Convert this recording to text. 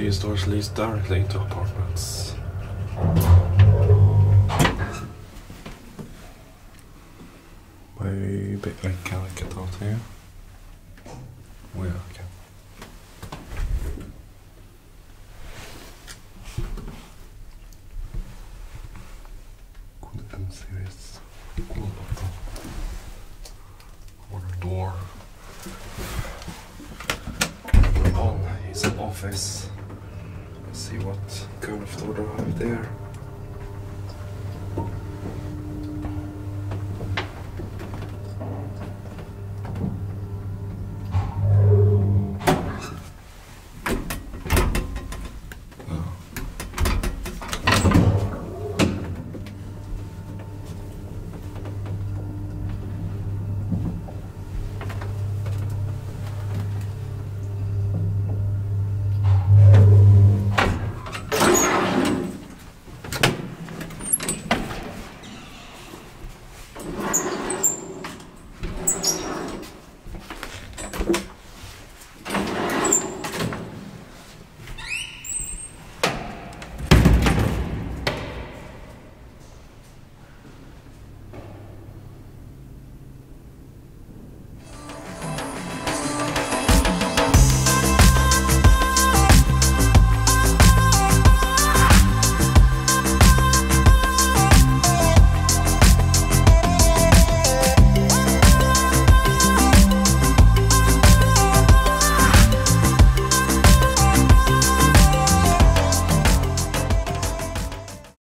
These doors lead directly into apartments. Maybe I can get out here. Where I can. Good and serious. Cool of them. Water door. We're on his office. See what kind of order I have there.